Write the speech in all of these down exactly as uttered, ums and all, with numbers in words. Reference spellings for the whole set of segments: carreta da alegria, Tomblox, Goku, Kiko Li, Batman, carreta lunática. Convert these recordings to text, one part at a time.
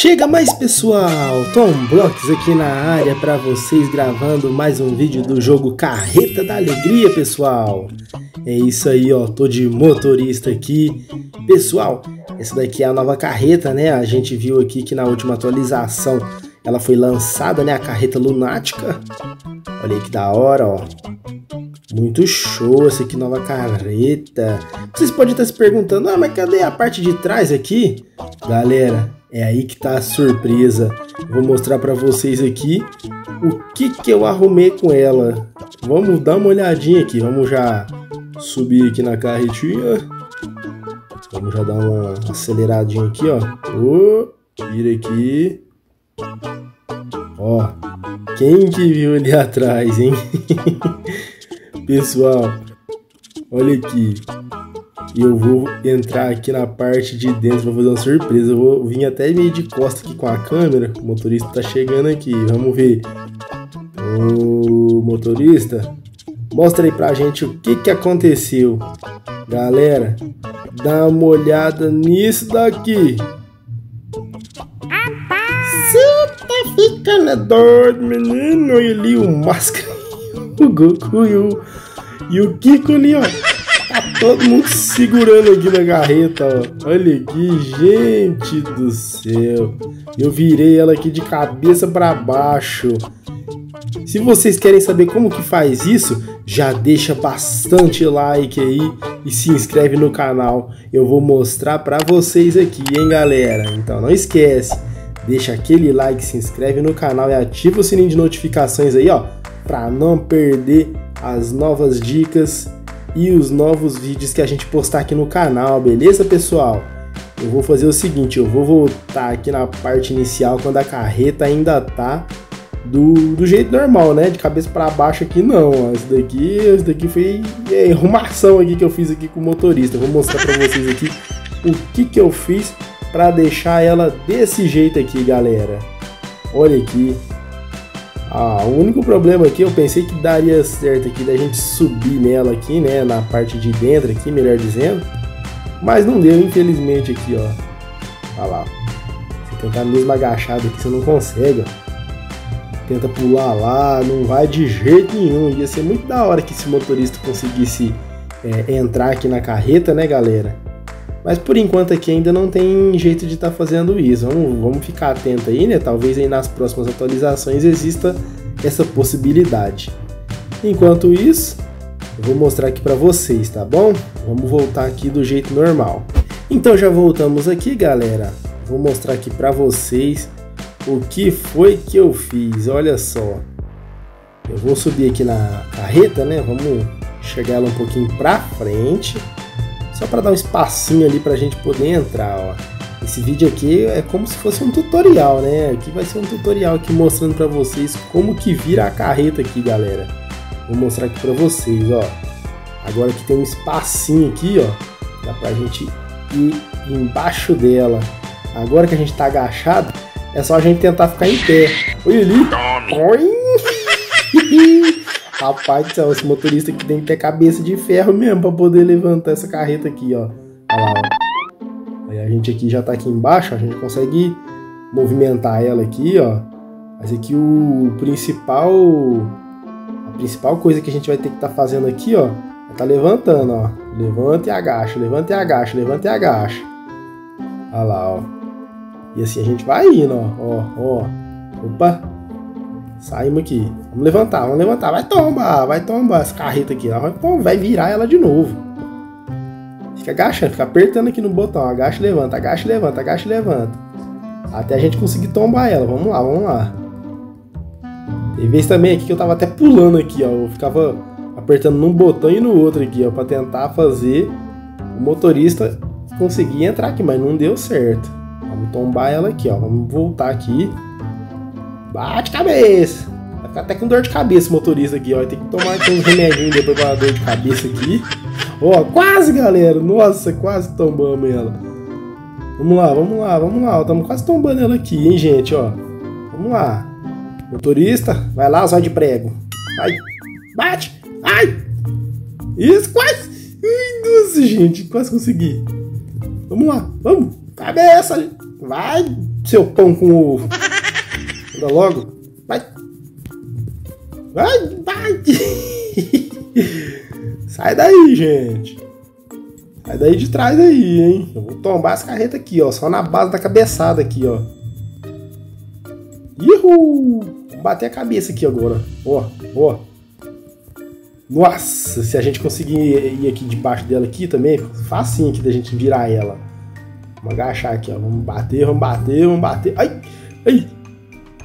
Chega mais, pessoal, Tomblox aqui na área para vocês, gravando mais um vídeo do jogo Carreta da Alegria, pessoal. É isso aí, ó, tô de motorista aqui. Pessoal, essa daqui é a nova carreta, né? A gente viu aqui que na última atualização ela foi lançada, né? A carreta lunática. Olha aí que da hora, ó. Muito show essa aqui, nova carreta. Vocês podem estar se perguntando, ah, mas cadê a parte de trás aqui? Galera, é aí que tá a surpresa. Vou mostrar pra vocês aqui o que que eu arrumei com ela. Vamos dar uma olhadinha aqui. Vamos já subir aqui na carretinha. Vamos já dar uma aceleradinha aqui, ó. Oh, vira aqui. Ó, quem que viu ali atrás, hein? Pessoal, olha aqui. Eu vou entrar aqui na parte de dentro para fazer uma surpresa. Eu vou vir até meio de costa aqui com a câmera. O motorista tá chegando aqui. Vamos ver. Ô, motorista, mostra aí pra gente o que que aconteceu. Galera, dá uma olhada nisso daqui. Você tá ficando doido, menino. Olha ali o máscara, o Goku e o, e o Kiko Li, ó. Tá todo mundo segurando aqui na carreta, ó. Olha aqui, gente do céu. Eu virei ela aqui de cabeça pra baixo. Se vocês querem saber como que faz isso, já deixa bastante like aí e se inscreve no canal. Eu vou mostrar pra vocês aqui, hein, galera. Então não esquece, deixa aquele like, se inscreve no canal e ativa o sininho de notificações aí, ó, pra não perder as novas dicas e os novos vídeos que a gente postar aqui no canal, beleza, pessoal? Eu vou fazer o seguinte, eu vou voltar aqui na parte inicial, quando a carreta ainda tá do, do jeito normal, né? De cabeça para baixo aqui não, ó. Isso daqui, isso daqui foi é, arrumação aqui que eu fiz aqui com o motorista. Eu vou mostrar para vocês aqui o que que eu fiz para deixar ela desse jeito aqui, galera. Olha aqui. Ah, o único problema aqui, eu pensei que daria certo aqui da gente subir nela aqui, né, na parte de dentro aqui, melhor dizendo, mas não deu, infelizmente, aqui, ó. Olha lá, você tentar mesmo agachado aqui, você não consegue, ó. Tenta pular lá, não vai de jeito nenhum. Ia ser muito da hora que esse motorista conseguisse é, entrar aqui na carreta, né, galera? Mas por enquanto aqui ainda não tem jeito de estar tá fazendo isso. Vamos, vamos ficar atento aí, né? Talvez aí nas próximas atualizações exista essa possibilidade. Enquanto isso, eu vou mostrar aqui para vocês, tá bom? Vamos voltar aqui do jeito normal. Então já voltamos aqui, galera. Vou mostrar aqui para vocês o que foi que eu fiz. Olha só. Eu vou subir aqui na carreta, né? Vamos chegar ela um pouquinho para frente. Só para dar um espacinho ali para a gente poder entrar, ó. Esse vídeo aqui é como se fosse um tutorial, né? Aqui vai ser um tutorial aqui mostrando para vocês como que vira a carreta aqui, galera. Vou mostrar aqui para vocês, ó. Agora que tem um espacinho aqui, ó. Dá para a gente ir embaixo dela. Agora que a gente tá agachado, é só a gente tentar ficar em pé. Olha ali. Rapaz do céu, esse motorista aqui tem que ter cabeça de ferro mesmo pra poder levantar essa carreta aqui, ó. Olha lá, ó. Aí a gente aqui já tá aqui embaixo, ó. A gente consegue movimentar ela aqui, ó. Mas aqui o principal... A principal coisa que a gente vai ter que tá fazendo aqui, ó, é tá levantando, ó. Levanta e agacha, levanta e agacha, levanta e agacha. Olha lá, ó. E assim a gente vai indo, ó. Ó, ó. Opa! Saímos aqui. Vamos levantar, vamos levantar. Vai tombar, vai tombar essa carreta aqui. Ela vai, vai virar ela de novo. Fica agachando, fica apertando aqui no botão. Agacha e levanta, agacha e levanta, agacha e levanta. Até a gente conseguir tombar ela. Vamos lá, vamos lá. Teve vez também aqui que eu tava até pulando aqui, ó. Eu ficava apertando num botão e no outro aqui, ó. Pra tentar fazer o motorista conseguir entrar aqui, mas não deu certo. Vamos tombar ela aqui, ó. Vamos voltar aqui. Bate cabeça! Vai ficar até com dor de cabeça o motorista aqui, ó. Tem que tomar aqui um remedinho depois pra dor de cabeça aqui. Ó, quase, galera! Nossa, quase tombamos ela. Vamos lá, vamos lá, vamos lá. Estamos quase tombando ela aqui, hein, gente, ó. Vamos lá. Motorista, vai lá, zóio de prego. Vai! Bate! Ai! Isso, quase! Ai, nossa, gente, quase consegui. Vamos lá, vamos! Cabeça! Vai! seu pão com ovo. Anda logo. Vai. Vai, vai. Sai daí, gente. Sai daí de trás aí, hein. Eu vou tombar as carretas aqui, ó. Só na base da cabeçada aqui, ó. Ihu! Vou bater a cabeça aqui agora. Ó, ó. Nossa, se a gente conseguir ir aqui debaixo dela aqui também, facinho aqui da gente virar ela. Vamos agachar aqui, ó. Vamos bater, vamos bater, vamos bater. Ai, ai.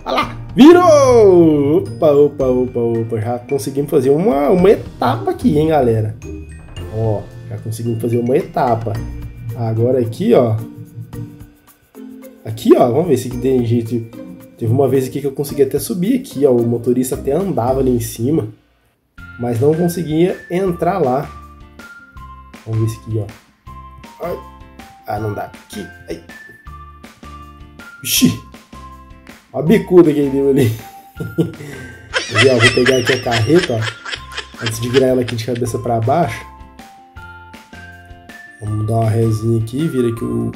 Olha lá, virou! Opa, opa, opa, opa. Já conseguimos fazer uma, uma etapa aqui, hein, galera. Ó, já conseguimos fazer uma etapa. Agora aqui, ó. Aqui, ó. Vamos ver se tem jeito. Teve uma vez aqui que eu consegui até subir aqui, ó. O motorista até andava ali em cima. Mas não conseguia entrar lá. Vamos ver esse aqui, ó. Ai. Ah, não dá. Aqui. Ai. Ixi. Ó a bicuda que ele deu ali. E, ó, vou pegar aqui a carreta, ó. Antes de virar ela aqui de cabeça pra baixo. Vamos dar uma rézinha aqui. Vira aqui o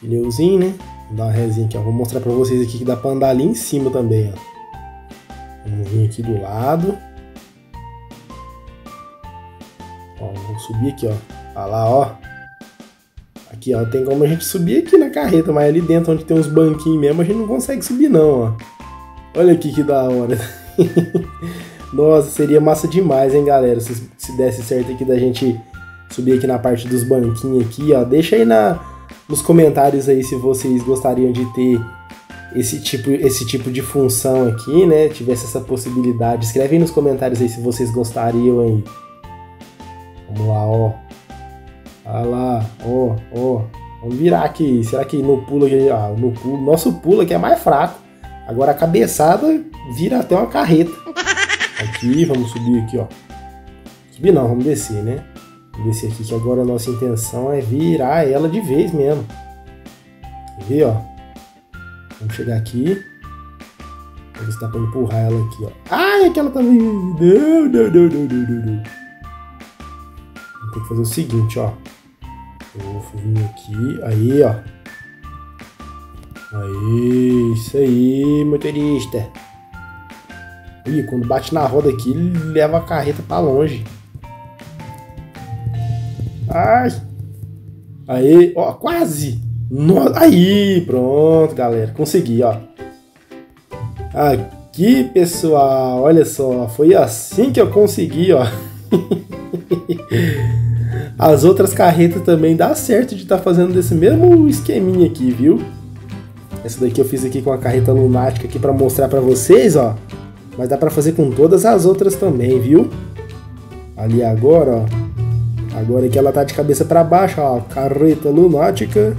pneuzinho, né? Vou dar uma rézinha aqui, ó. Vou mostrar pra vocês aqui que dá pra andar ali em cima também, ó. Vamos vir aqui do lado. Ó, vamos subir aqui, ó. Olha lá, ó. Aqui, ó. Tem como a gente subir aqui na carreta, mas ali dentro, onde tem uns banquinhos mesmo, a gente não consegue subir, não, ó. Olha aqui que da hora. Nossa, seria massa demais, hein, galera? Se, se desse certo aqui da gente subir aqui na parte dos banquinhos aqui, ó. Deixa aí na, nos comentários aí se vocês gostariam de ter esse tipo, esse tipo de função aqui, né? Tivesse essa possibilidade. Escreve aí nos comentários aí se vocês gostariam aí. Vamos lá, ó. Olha lá, ó, ó. Vamos virar aqui. Será que no pulo aqui... Ah, no pulo... Nosso pulo aqui é mais fraco. Agora a cabeçada vira até uma carreta. Aqui, vamos subir aqui, ó. Subir não, vamos descer, né? Vamos descer aqui, que agora a nossa intenção é virar ela de vez mesmo. Vê, ó. Vamos chegar aqui. Vamos tentar pra empurrar ela aqui, ó. Ai, aquela tá... Não, não, não, não, não, não. Tem que fazer o seguinte, ó. Eu vou vir aqui. Aí, ó. Aí, isso aí, motorista. Ih, quando bate na roda aqui, ele leva a carreta pra longe. Ai. Aí, ó, quase. No... Aí, pronto, galera. Consegui, ó. Aqui, pessoal. Olha só, foi assim que eu consegui, ó. As outras carretas também dá certo de estar tá fazendo desse mesmo esqueminha aqui, viu? Essa daqui eu fiz aqui com a carreta lunática aqui para mostrar para vocês, ó. Mas dá para fazer com todas as outras também, viu? Ali agora, ó. Agora que ela tá de cabeça para baixo, ó. Carreta lunática.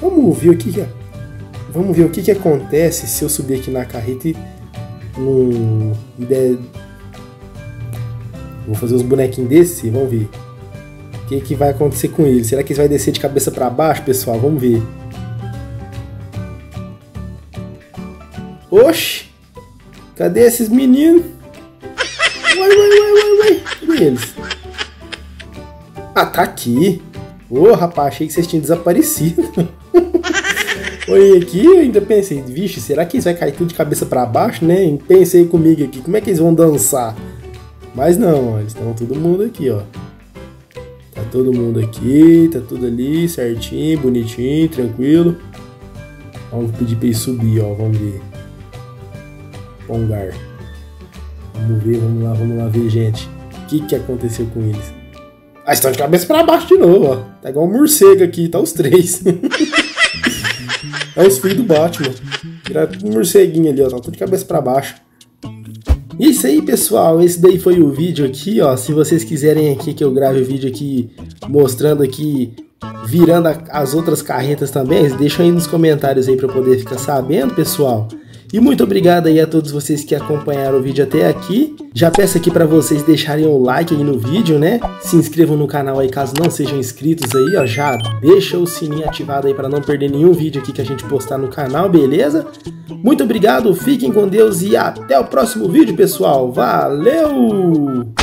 Vamos ver o que, que... Vamos ver o que, que acontece se eu subir aqui na carreta e... Hum, ideia... Vou fazer os bonequinhos descer, vamos ver o que, que vai acontecer com ele. Será que ele vai descer de cabeça pra baixo, pessoal? Vamos ver. Oxi! Cadê esses meninos? Uai, uai, uai, uai, uai. Cadê eles? Ah, tá aqui. Ô, oh, rapaz, achei que vocês tinham desaparecido. Olha aqui, eu ainda pensei, vixe, será que eles vão cair tudo de cabeça pra baixo, né? E pensei comigo aqui, como é que eles vão dançar? Mas não, ó, eles estão todo mundo aqui, ó. Tá todo mundo aqui, tá tudo ali, certinho, bonitinho, tranquilo. Vamos pedir pra eles subir, ó, vamos ver. Pongar. Vamos ver, vamos lá, vamos lá ver, gente. O que que aconteceu com eles? Ah, estão de cabeça pra baixo de novo, ó. Tá igual um morcego aqui, tá os três. É os filhos do Batman. Tirar um morceguinho ali, ó. Tá tudo de cabeça pra baixo. E é isso aí, pessoal. Esse daí foi o vídeo aqui, ó. Se vocês quiserem aqui que eu grave o vídeo aqui mostrando aqui, virando a, as outras carretas também, deixam aí nos comentários aí pra eu poder ficar sabendo, pessoal. E muito obrigado aí a todos vocês que acompanharam o vídeo até aqui. Já peço aqui pra vocês deixarem o like aí no vídeo, né? Se inscrevam no canal aí caso não sejam inscritos aí, ó. Já deixa o sininho ativado aí pra não perder nenhum vídeo aqui que a gente postar no canal, beleza? Muito obrigado, fiquem com Deus e até o próximo vídeo, pessoal. Valeu!